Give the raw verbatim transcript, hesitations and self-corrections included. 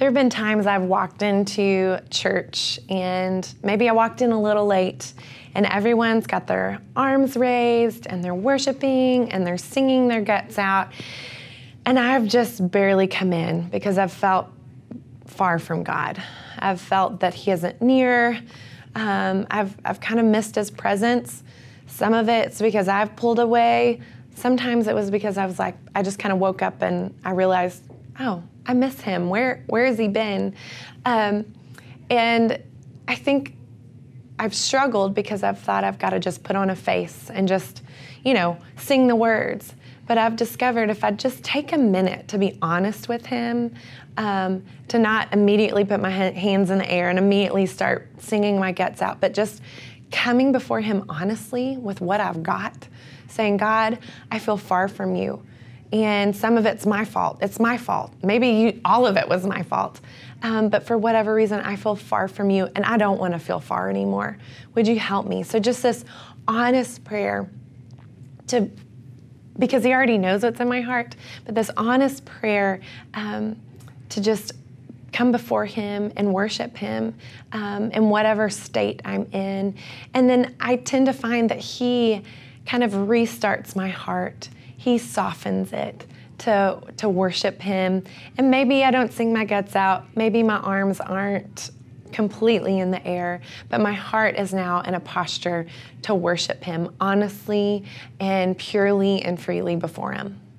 There have been times I've walked into church and maybe I walked in a little late and everyone's got their arms raised and they're worshiping and they're singing their guts out. And I've just barely come in because I've felt far from God. I've felt that He isn't near. Um, I've, I've kind of missed His presence. Some of it's because I've pulled away. Sometimes it was because I was like, I just kind of woke up and I realized, oh, I miss Him. Where, where has He been? Um, and I think I've struggled because I've thought I've got to just put on a face and just, you know, sing the words. But I've discovered if I just take a minute to be honest with Him, um, to not immediately put my hands in the air and immediately start singing my guts out, but just coming before Him honestly with what I've got, saying, God, I feel far from You. And some of it's my fault. It's my fault. Maybe you, all of it was my fault. Um, but for whatever reason, I feel far from You, and I don't want to feel far anymore. Would You help me? So just this honest prayer to, because He already knows what's in my heart, but this honest prayer um, to just come before Him and worship Him um, in whatever state I'm in. And then I tend to find that He kind of restarts my heart. He softens it to, to worship Him. And maybe I don't sing my guts out. Maybe my arms aren't completely in the air, but my heart is now in a posture to worship Him honestly and purely and freely before Him.